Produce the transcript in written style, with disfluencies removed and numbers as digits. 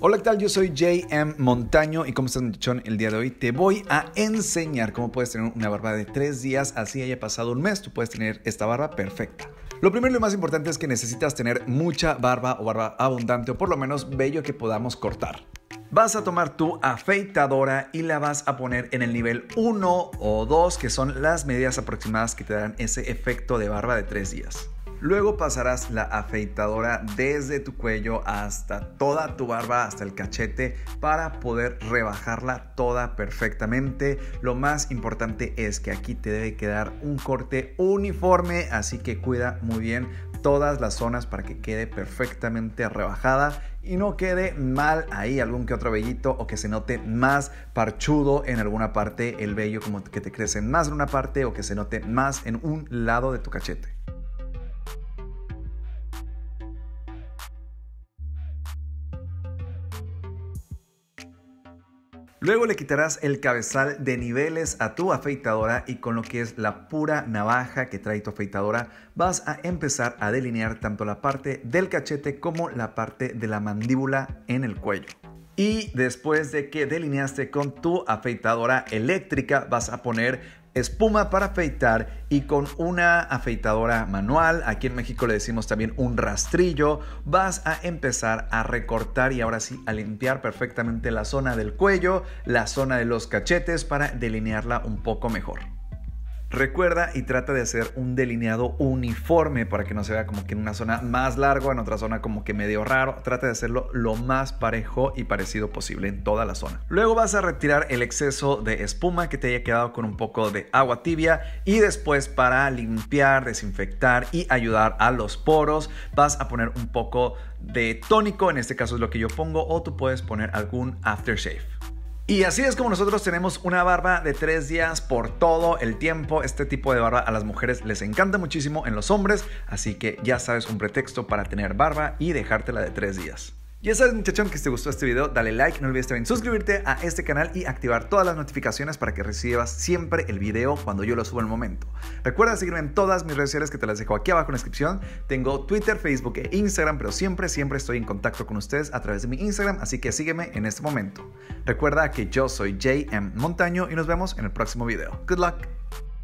Hola, ¿qué tal? Yo soy J.M. Montaño y como estás, muchachón, el día de hoy te voy a enseñar cómo puedes tener una barba de 3 días, así haya pasado un mes, tú puedes tener esta barba perfecta. Lo primero y lo más importante es que necesitas tener mucha barba o barba abundante o por lo menos vello que podamos cortar. Vas a tomar tu afeitadora y la vas a poner en el nivel 1 o 2, que son las medidas aproximadas que te darán ese efecto de barba de 3 días. Luego pasarás la afeitadora desde tu cuello hasta toda tu barba, hasta el cachete, para poder rebajarla toda perfectamente. Lo más importante es que aquí te debe quedar un corte uniforme, así que cuida muy bien todas las zonas para que quede perfectamente rebajada y no quede mal ahí algún que otro vellito o que se note más parchudo en alguna parte, el vello como que te crece más en una parte o que se note más en un lado de tu cachete. Luego le quitarás el cabezal de niveles a tu afeitadora y con lo que es la pura navaja que trae tu afeitadora vas a empezar a delinear tanto la parte del cachete como la parte de la mandíbula en el cuello. Y después de que delineaste con tu afeitadora eléctrica vas a poner espuma para afeitar y con una afeitadora manual, aquí en México le decimos también un rastrillo, vas a empezar a recortar y ahora sí a limpiar perfectamente la zona del cuello, la zona de los cachetes para delinearla un poco mejor. Recuerda y trata de hacer un delineado uniforme para que no se vea como que en una zona más largo, en otra zona como que medio raro. Trata de hacerlo lo más parejo y parecido posible en toda la zona. Luego vas a retirar el exceso de espuma que te haya quedado con un poco de agua tibia y después, para limpiar, desinfectar y ayudar a los poros, vas a poner un poco de tónico, en este caso es lo que yo pongo, o tú puedes poner algún aftershave. Y así es como nosotros tenemos una barba de 3 días por todo el tiempo. Este tipo de barba a las mujeres les encanta muchísimo, en los hombres, así que ya sabes un pretexto para tener barba y dejártela de 3 días. Ya sabes, muchachón, que si te gustó este video, dale like, no olvides también suscribirte a este canal y activar todas las notificaciones para que recibas siempre el video cuando yo lo subo en el momento. Recuerda seguirme en todas mis redes sociales que te las dejo aquí abajo en la descripción. Tengo Twitter, Facebook e Instagram, pero siempre estoy en contacto con ustedes a través de mi Instagram, así que sígueme en este momento. Recuerda que yo soy J.M. Montaño y nos vemos en el próximo video. Good luck.